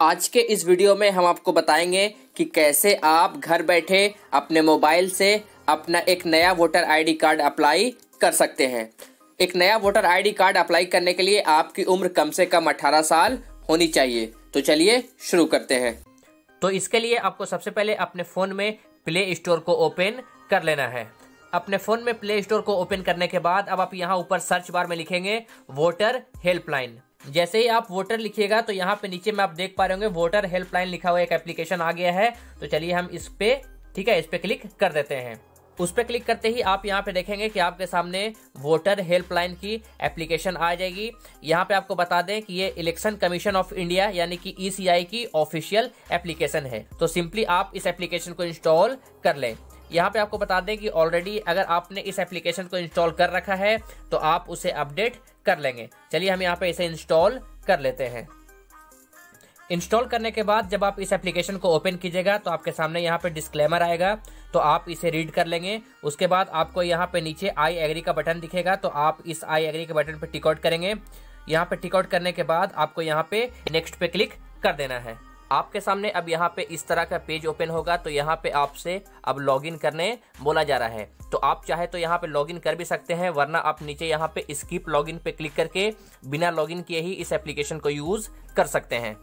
आज के इस वीडियो में हम आपको बताएंगे कि कैसे आप घर बैठे अपने मोबाइल से अपना एक नया वोटर आईडी कार्ड अप्लाई कर सकते हैं। एक नया वोटर आईडी कार्ड अप्लाई करने के लिए आपकी उम्र कम से कम 18 साल होनी चाहिए। तो चलिए शुरू करते हैं। तो इसके लिए आपको सबसे पहले अपने फ़ोन में प्ले स्टोर को ओपन कर लेना है। अपने फ़ोन में प्ले स्टोर को ओपन करने के बाद अब आप यहाँ ऊपर सर्च बार में लिखेंगे वोटर हेल्पलाइन। जैसे ही आप वोटर लिखिएगा तो यहाँ पे नीचे में आप देख पा रहे होंगे वोटर हेल्पलाइन लिखा हुआ एक एप्लीकेशन आ गया है। तो चलिए हम इस पे, ठीक है, इस पे क्लिक कर देते हैं। उस पे क्लिक करते ही आप यहाँ पे देखेंगे कि आपके सामने वोटर हेल्पलाइन की एप्लीकेशन आ जाएगी। यहाँ पे आपको बता दें कि ये इलेक्शन कमीशन ऑफ इंडिया यानी कि ECI की ऑफिशियल एप्लीकेशन है। तो सिंपली आप इस एप्लीकेशन को इंस्टॉल कर लें। यहाँ पे आपको बता दें कि ऑलरेडी अगर आपने इस एप्लीकेशन को इंस्टॉल कर रखा है तो आप उसे अपडेट कर लेंगे। चलिए हम यहाँ पे इसे इंस्टॉल कर लेते हैं। इंस्टॉल करने के बाद जब आप इस एप्लीकेशन को ओपन कीजिएगा तो आपके सामने यहाँ पे डिस्क्लेमर आएगा, तो आप इसे रीड कर लेंगे। उसके बाद आपको यहाँ पे नीचे आई एग्री का बटन दिखेगा, तो आप इस आई एग्री के बटन पर टिक आउट करेंगे। यहाँ पे टिक आउट करने के बाद आपको यहाँ पे नेक्स्ट पे क्लिक कर देना है। आपके सामने अब यहाँ पे इस तरह का पेज ओपन होगा। तो यहाँ पे आपसे अब लॉगिन करने बोला जा रहा है। तो आप चाहे तो यहाँ पे लॉगिन कर भी सकते हैं, वरना आप नीचे यहाँ पे स्किप लॉगिन पे क्लिक करके बिना लॉगिन किए ही इस एप्लीकेशन को यूज़ कर सकते हैं।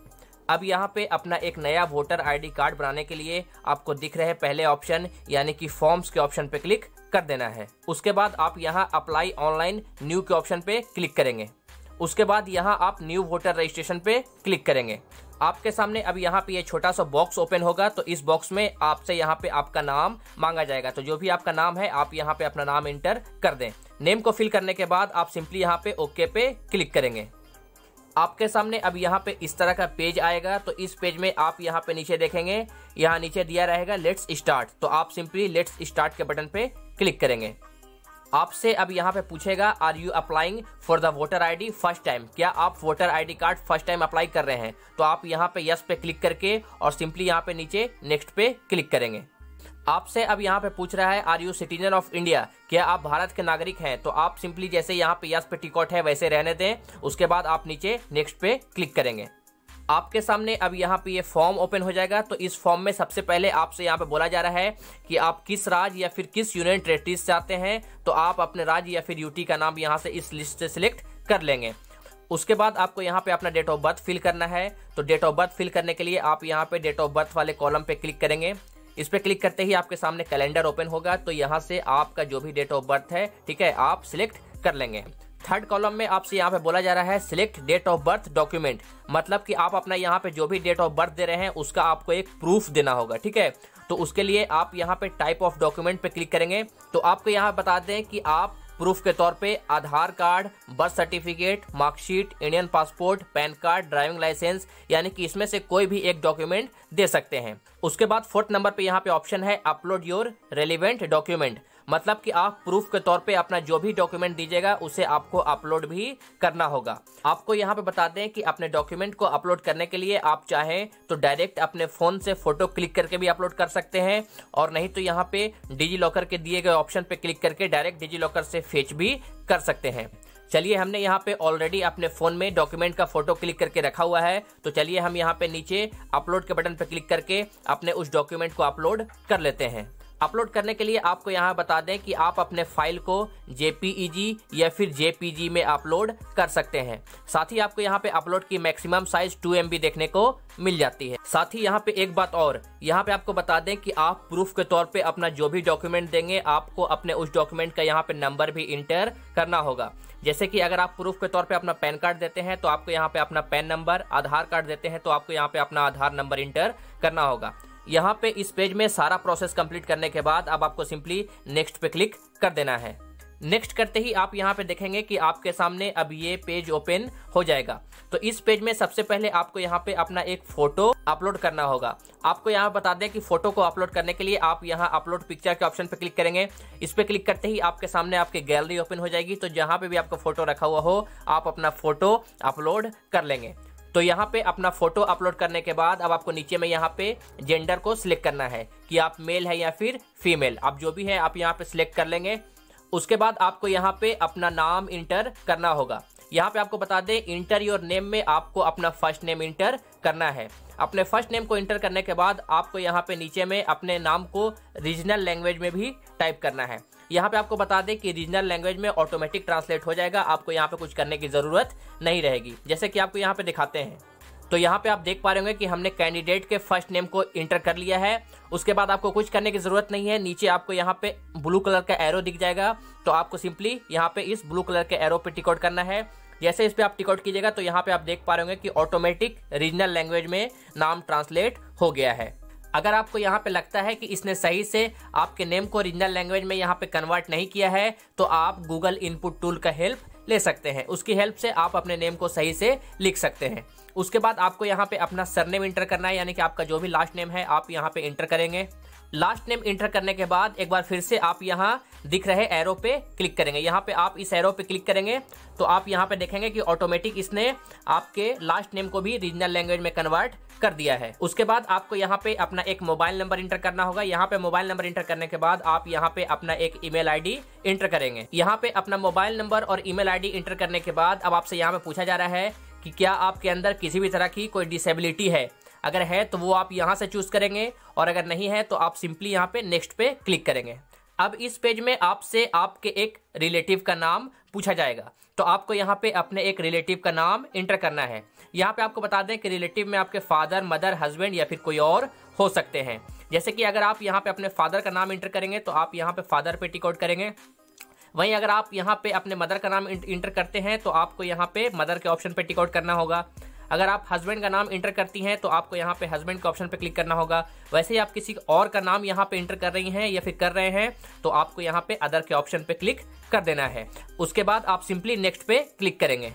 अब यहाँ पे अपना एक नया वोटर आईडी कार्ड बनाने के लिए आपको दिख रहे पहले ऑप्शन यानी कि फॉर्म्स के ऑप्शन पे क्लिक कर देना है। उसके बाद आप यहाँ अप्लाई ऑनलाइन न्यू के ऑप्शन पे क्लिक करेंगे। उसके बाद यहाँ आप न्यू वोटर रजिस्ट्रेशन पे क्लिक करेंगे। आपके सामने अब यहाँ पे ये छोटा सा बॉक्स ओपन होगा। तो इस बॉक्स में आपसे यहाँ पे आपका नाम मांगा जाएगा। तो जो भी आपका नाम है आप यहाँ पे अपना नाम एंटर कर दें। नेम को फिल करने के बाद आप सिंपली यहाँ पे ओके पे क्लिक करेंगे। आपके सामने अब यहाँ पे इस तरह का पेज आएगा। तो इस पेज में आप यहाँ पे नीचे देखेंगे, यहाँ नीचे दिया रहेगा लेट्स स्टार्ट। तो आप सिंपली लेट्स स्टार्ट के बटन पे क्लिक करेंगे। आपसे अब यहाँ पे पूछेगा are you applying for the voter ID first time, क्या आप voter ID card first time apply कर रहे हैं। तो आप यहाँ पे यस पे क्लिक करके और सिंपली यहाँ पे नीचे नेक्स्ट पे क्लिक करेंगे। आपसे अब यहाँ पे पूछ रहा है are you citizen of India, क्या आप भारत के नागरिक हैं। तो आप सिंपली जैसे यहाँ पे यस पे टिक आउट है वैसे रहने दें। उसके बाद आप नीचे नेक्स्ट पे क्लिक करेंगे। आपके सामने अब यहाँ पे ये फॉर्म ओपन हो जाएगा। तो इस फॉर्म में सबसे पहले आपसे यहाँ पे बोला जा रहा है कि आप किस राज्य या फिर किस यूनियन टेरेटरीज से आते हैं। तो आप अपने राज्य या फिर यूटी का नाम यहाँ से इस लिस्ट से सिलेक्ट कर लेंगे। उसके बाद आपको यहाँ पे अपना डेट ऑफ बर्थ फिल करना है। तो डेट ऑफ बर्थ फिल करने के लिए आप यहाँ पे डेट ऑफ बर्थ वाले कॉलम पे क्लिक करेंगे। इस पे क्लिक करते ही आपके सामने कैलेंडर ओपन होगा। तो यहाँ से आपका जो भी डेट ऑफ बर्थ है, ठीक है, आप सिलेक्ट कर लेंगे। थर्ड कॉलम में आपसे यहाँ पे बोला जा रहा है select date of birth document, मतलब कि आप अपना यहाँ पे जो भी डेट ऑफ बर्थ दे रहे हैं उसका आपको एक प्रूफ देना होगा, ठीक है। तो उसके लिए आप यहाँ पे टाइप ऑफ डॉक्यूमेंट पे क्लिक करेंगे। तो आपको यहाँ बता दें कि आप प्रूफ के तौर पे Aadhaar card, birth certificate, marksheet, Indian passport, PAN card, driving licence, यानी कि इसमें से कोई भी एक डॉक्यूमेंट दे सकते हैं। उसके बाद फोर्थ नंबर पे यहाँ पे ऑप्शन है अपलोड योर रेलिवेंट डॉक्यूमेंट, मतलब कि आप प्रूफ के तौर पे अपना जो भी डॉक्यूमेंट दीजिएगा उसे आपको अपलोड भी करना होगा। आपको यहाँ पे बता दें कि अपने डॉक्यूमेंट को अपलोड करने के लिए आप चाहें तो डायरेक्ट अपने फ़ोन से फोटो क्लिक करके भी अपलोड कर सकते हैं, और नहीं तो यहाँ पे डिजी लॉकर के दिए गए ऑप्शन पे क्लिक करके डायरेक्ट डिजी लॉकर से फेच भी कर सकते हैं। चलिए हमने यहाँ पे ऑलरेडी अपने फ़ोन में डॉक्यूमेंट का फ़ोटो क्लिक करके रखा हुआ है। तो चलिए हम यहाँ पे नीचे अपलोड के बटन पर क्लिक करके अपने उस डॉक्यूमेंट को अपलोड कर लेते हैं। अपलोड करने के लिए आपको यहाँ बता दें कि आप अपने फाइल को JPEG या फिर JPG में अपलोड कर सकते हैं। साथ ही आपको यहाँ पे अपलोड की मैक्सिमम साइज 2 MB देखने को मिल जाती है। साथ ही यहाँ पे एक बात और, यहाँ पे आपको बता दें कि आप प्रूफ के तौर पे अपना जो भी डॉक्यूमेंट देंगे आपको अपने उस डॉक्यूमेंट का यहाँ पे नंबर भी इंटर करना होगा। जैसे कि अगर आप प्रूफ के तौर पे अपना पैन कार्ड देते हैं तो आपको यहाँ पे अपना पैन नंबर, आधार कार्ड देते हैं तो आपको यहाँ पे अपना आधार नंबर इंटर करना होगा। यहाँ पे इस पेज में सारा प्रोसेस कंप्लीट करने के बाद अब आपको सिंपली नेक्स्ट पे क्लिक कर देना है। नेक्स्ट करते ही आप यहाँ पे देखेंगे कि आपके सामने अब ये पेज ओपन हो जाएगा। तो इस पेज में सबसे पहले आपको यहाँ पे अपना एक फोटो अपलोड करना होगा। आपको यहाँ बता दें कि फोटो को अपलोड करने के लिए आप यहाँ अपलोड पिक्चर के ऑप्शन पे क्लिक करेंगे। इस पे क्लिक करते ही आपके सामने आपकी गैलरी ओपन हो जाएगी। तो जहाँ पे भी आपका फोटो रखा हुआ हो आप अपना फोटो अपलोड कर लेंगे। तो यहाँ पे अपना फोटो अपलोड करने के बाद अब आपको नीचे में यहाँ पे जेंडर को सिलेक्ट करना है कि आप मेल है या फिर फीमेल, आप जो भी है आप यहाँ पे सिलेक्ट कर लेंगे। उसके बाद आपको यहाँ पे अपना नाम इंटर करना होगा। यहाँ पे आपको बता दें इंटर योर नेम में आपको अपना फर्स्ट नेम इंटर करना है। अपने फर्स्ट नेम को इंटर करने के बाद आपको यहाँ पे नीचे में अपने नाम को रीजनल लैंग्वेज में भी टाइप करना है। यहाँ पे आपको बता दें कि रीजनल लैंग्वेज में ऑटोमेटिक ट्रांसलेट हो जाएगा, आपको यहाँ पे कुछ करने की ज़रूरत नहीं रहेगी। जैसे कि आपको यहाँ पे दिखाते हैं, तो यहाँ पे आप देख पा रहे होंगे कि हमने कैंडिडेट के फर्स्ट नेम को इंटर कर लिया है। उसके बाद आपको कुछ करने की ज़रूरत नहीं है। नीचे आपको यहाँ पे ब्लू कलर का एरो दिख जाएगा, तो आपको सिंपली यहाँ पे इस ब्लू कलर के एरो पे टिक आउट करना है। जैसे इस पे आप टिक आउट कीजिएगा तो यहाँ पे आप देख पा रहे होंगे कि ऑटोमेटिक रीजनल लैंग्वेज में नाम ट्रांसलेट हो गया है। अगर आपको यहाँ पे लगता है कि इसने सही से आपके नेम को रीजनल लैंग्वेज में यहाँ पे कन्वर्ट नहीं किया है, तो आप गूगल इनपुट टूल का हेल्प ले सकते हैं। उसकी हेल्प से आप अपने नेम को सही से लिख सकते हैं। उसके बाद आपको यहाँ पे अपना सरनेम इंटर करना है, यानी कि आपका जो भी लास्ट नेम है आप यहाँ पे इंटर करेंगे। लास्ट नेम इंटर करने के बाद एक बार फिर से आप यहाँ दिख रहे एरो पे क्लिक करेंगे। यहाँ पे आप इस एरो पे क्लिक करेंगे तो आप यहाँ पे देखेंगे कि ऑटोमेटिक इसने आपके लास्ट नेम को भी रीजनल लैंग्वेज में कन्वर्ट कर दिया है। उसके बाद आपको यहाँ पे अपना एक मोबाइल नंबर इंटर करना होगा। यहाँ पे मोबाइल नंबर इंटर करने के बाद आप यहाँ पे अपना एक ईमेल आईडी इंटर करेंगे। यहाँ पे अपना मोबाइल नंबर और ईमेल आईडी इंटर करने के बाद अब आपसे यहाँ पे पूछा जा रहा है कि क्या आपके अंदर किसी भी तरह की कोई डिसेबिलिटी है। अगर है तो वो आप यहाँ से चूज करेंगे, और अगर नहीं है तो आप सिंपली यहाँ पे नेक्स्ट पे क्लिक करेंगे। अब इस पेज में आपसे आपके एक रिलेटिव का नाम पूछा जाएगा, तो आपको यहाँ पे अपने एक रिलेटिव का नाम इंटर करना है। यहाँ पे आपको बता दें कि रिलेटिव में आपके फादर, मदर, हस्बैंड या फिर कोई और हो सकते हैं। जैसे कि अगर आप यहाँ पे अपने फादर का नाम इंटर करेंगे तो आप यहाँ पे फादर पे टिक आउट करेंगे। वहीं अगर आप यहाँ पे अपने मदर का नाम इंटर करते हैं तो आपको यहाँ पे मदर के ऑप्शन पे टिक आउट करना होगा। अगर आप हस्बैंड का नाम इंटर करती हैं तो आपको यहाँ पे हस्बैंड के ऑप्शन पे क्लिक करना होगा। वैसे ही आप किसी और का नाम यहाँ पे इंटर कर रही हैं या फिर कर रहे हैं तो आपको यहाँ पे अदर के ऑप्शन पे क्लिक कर देना है। उसके बाद आप सिंपली नेक्स्ट पे क्लिक करेंगे।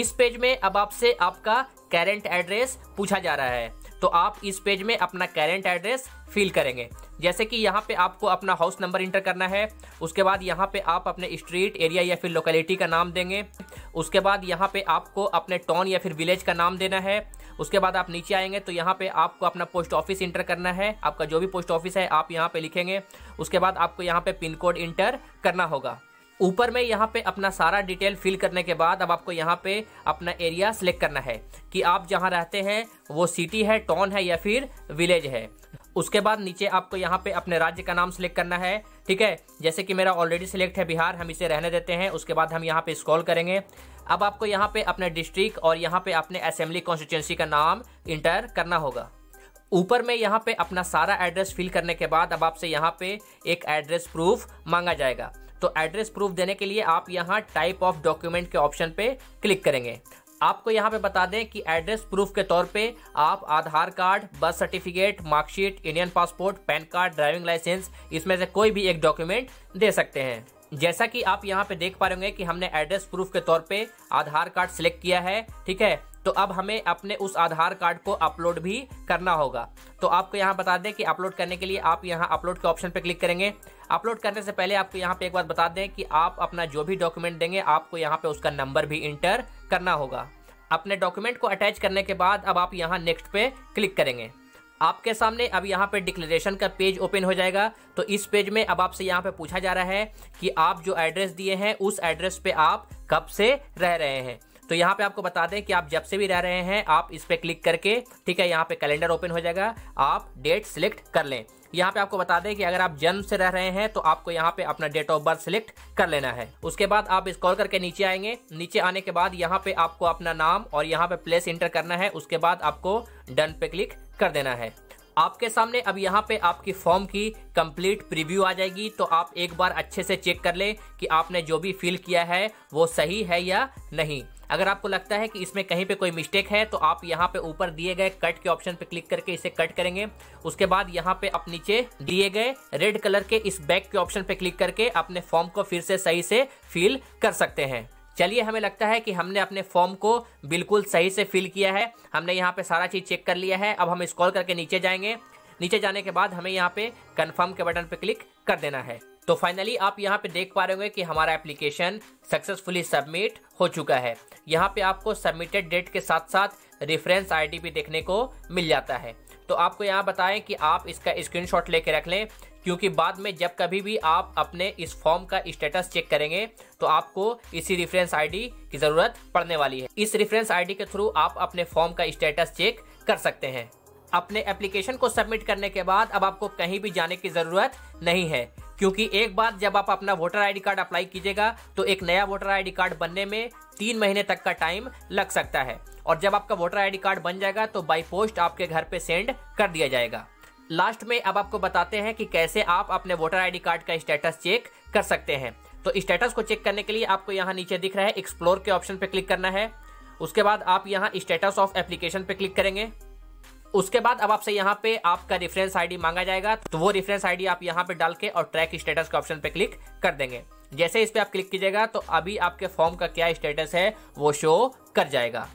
इस पेज में अब आपसे आपका करंट एड्रेस पूछा जा रहा है, तो आप इस पेज में अपना करंट एड्रेस फिल करेंगे। जैसे कि यहाँ पे आपको अपना हाउस नंबर इंटर करना है। उसके बाद यहाँ पे आप अपने स्ट्रीट, एरिया या फिर लोकेलिटी का नाम देंगे। उसके बाद यहाँ पे आपको अपने टाउन या फिर विलेज का नाम देना है। उसके बाद आप नीचे आएंगे तो यहाँ पे आपको अपना पोस्ट ऑफिस इंटर करना है। आपका जो भी पोस्ट ऑफिस है आप यहाँ पे लिखेंगे। उसके बाद आपको यहाँ पे पिन कोड इंटर करना होगा। ऊपर में यहाँ पे अपना सारा डिटेल फिल करने के बाद अब आपको यहाँ पे अपना एरिया सिलेक्ट करना है कि आप जहाँ रहते हैं वो सिटी है, टाउन है या फिर विलेज है। उसके बाद नीचे आपको यहाँ पे अपने राज्य का नाम सिलेक्ट करना है, ठीक है। जैसे कि मेरा ऑलरेडी सिलेक्ट है बिहार, हम इसे रहने देते हैं। उसके बाद हम यहाँ पे स्क्रॉल करेंगे। अब आपको यहाँ पे अपने डिस्ट्रिक्ट और यहाँ पे अपने असेंबली कॉन्स्टिट्यूंसी का नाम इंटर करना होगा। ऊपर में यहाँ पे अपना सारा एड्रेस फिल करने के बाद अब आपसे यहाँ पे एक एड्रेस प्रूफ मांगा जाएगा, तो एड्रेस प्रूफ देने के लिए आप यहाँ टाइप ऑफ डॉक्यूमेंट के ऑप्शन पे क्लिक करेंगे। आपको यहाँ पे बता दें कि एड्रेस प्रूफ के तौर पे आप Aadhaar card, birth certificate, marksheet, Indian passport, PAN card, driving licence, इसमें से कोई भी एक डॉक्यूमेंट दे सकते हैं। जैसा कि आप यहाँ पे देख पा रहे होंगे कि हमने एड्रेस प्रूफ के तौर पे आधार कार्ड सिलेक्ट किया है, ठीक है। तो अब हमें अपने उस आधार कार्ड को अपलोड भी करना होगा, तो आपको यहाँ बता दें कि अपलोड करने के लिए आप यहाँ अपलोड के ऑप्शन पे क्लिक करेंगे। अपलोड करने से पहले आपको यहाँ पे एक बार बता दें कि आप अपना जो भी डॉक्यूमेंट देंगे आपको यहाँ पे उसका नंबर भी इंटर करना होगा। अपने डॉक्यूमेंट को अटैच करने के बाद अब आप यहाँ नेक्स्ट पे क्लिक करेंगे। आपके सामने अब यहाँ पे डिक्लेरेशन का पेज ओपन हो जाएगा, तो इस पेज में अब आपसे यहाँ पे पूछा जा रहा है कि आप जो एड्रेस दिए हैं उस एड्रेस पे आप कब से रह रहे हैं। तो यहाँ पे आपको बता दें कि आप जब से भी रह रहे हैं आप इस पे क्लिक करके, ठीक है, यहाँ पे कैलेंडर ओपन हो जाएगा, आप डेट सिलेक्ट कर लें। यहाँ पे आपको बता दें कि अगर आप जन्म से रह रहे हैं तो आपको यहाँ पे अपना डेट ऑफ बर्थ सिलेक्ट कर लेना है। उसके बाद आप स्क्रॉल करके नीचे आएंगे। नीचे आने के बाद यहाँ पे आपको अपना नाम और यहाँ पे प्लेस इंटर करना है। उसके बाद आपको डन पे क्लिक कर देना है। आपके सामने अब यहाँ पे आपकी फॉर्म की कंप्लीट प्रीव्यू आ जाएगी, तो आप एक बार अच्छे से चेक कर लें कि आपने जो भी फिल किया है वो सही है या नहीं। अगर आपको लगता है कि इसमें कहीं पे कोई मिस्टेक है तो आप यहाँ पे ऊपर दिए गए कट के ऑप्शन पे क्लिक करके इसे कट करेंगे। उसके बाद यहाँ पे आप नीचे दिए गए रेड कलर के इस बैक के ऑप्शन पे क्लिक करके अपने फॉर्म को फिर से सही से फिल कर सकते हैं। चलिए, हमें लगता है कि हमने अपने फॉर्म को बिल्कुल सही से फिल किया है। हमने यहाँ पे सारा चीज़ चेक कर लिया है। अब हम स्क्रॉल करके नीचे जाएंगे। नीचे जाने के बाद हमें यहाँ पे कन्फर्म के बटन पे क्लिक कर देना है। तो फाइनली आप यहाँ पे देख पा रहे होंगे कि हमारा एप्लीकेशन सक्सेसफुली सबमिट हो चुका है। यहाँ पे आपको सबमिटेड डेट के साथ साथ रेफरेंस आईडी भी देखने को मिल जाता है। तो आपको यहाँ बताएं कि आप इसका स्क्रीनशॉट लेके रख लें, क्योंकि बाद में जब कभी भी आप अपने इस फॉर्म का स्टेटस चेक करेंगे तो आपको इसी रेफरेंस आईडी की ज़रूरत पड़ने वाली है। इस रेफरेंस आईडी के थ्रू आप अपने फॉर्म का स्टेटस चेक कर सकते हैं। अपने एप्लीकेशन को सबमिट करने के बाद अब आपको कहीं भी जाने की ज़रूरत नहीं है, क्योंकि एक बार जब आप अपना वोटर आईडी कार्ड अप्लाई कीजिएगा तो एक नया वोटर आईडी कार्ड बनने में 3 महीने तक का टाइम लग सकता है, और जब आपका वोटर आईडी कार्ड बन जाएगा तो बाय पोस्ट आपके घर पे सेंड कर दिया जाएगा। लास्ट में अब आपको बताते हैं कि कैसे आप अपने वोटर आईडी कार्ड का स्टेटस चेक कर सकते हैं। तो स्टेटस को चेक करने के लिए आपको यहाँ नीचे दिख रहा है एक्सप्लोर के ऑप्शन पर क्लिक करना है। उसके बाद आप यहाँ स्टेटस ऑफ एप्लीकेशन पर क्लिक करेंगे। उसके बाद अब आपसे यहाँ पे आपका रेफरेंस आईडी मांगा जाएगा, तो वो रेफरेंस आईडी आप यहाँ पे डाल के और ट्रैक स्टेटस के ऑप्शन पे क्लिक कर देंगे। जैसे इस पे आप क्लिक कीजिएगा तो अभी आपके फॉर्म का क्या स्टेटस है वो शो कर जाएगा।